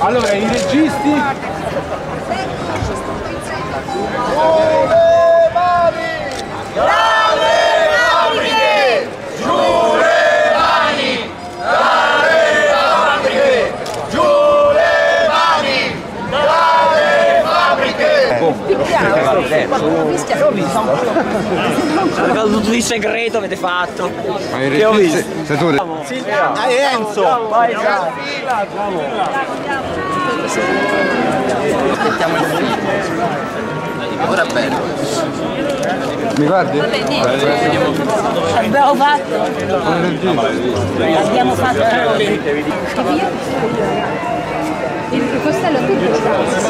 Allora, i registi... Giule mani! Dalle fabbriche! Giule mani! Dalle fabbriche! Giule mani! Dalle fabbriche! Avete fatto tutto in segreto, avete fatto! Che ho visto? Dai Enzo! Vai Enzo! Ora è bello! Mi guardi? Abbiamo fatto! Abbiamo fatto! Il costello è tutto!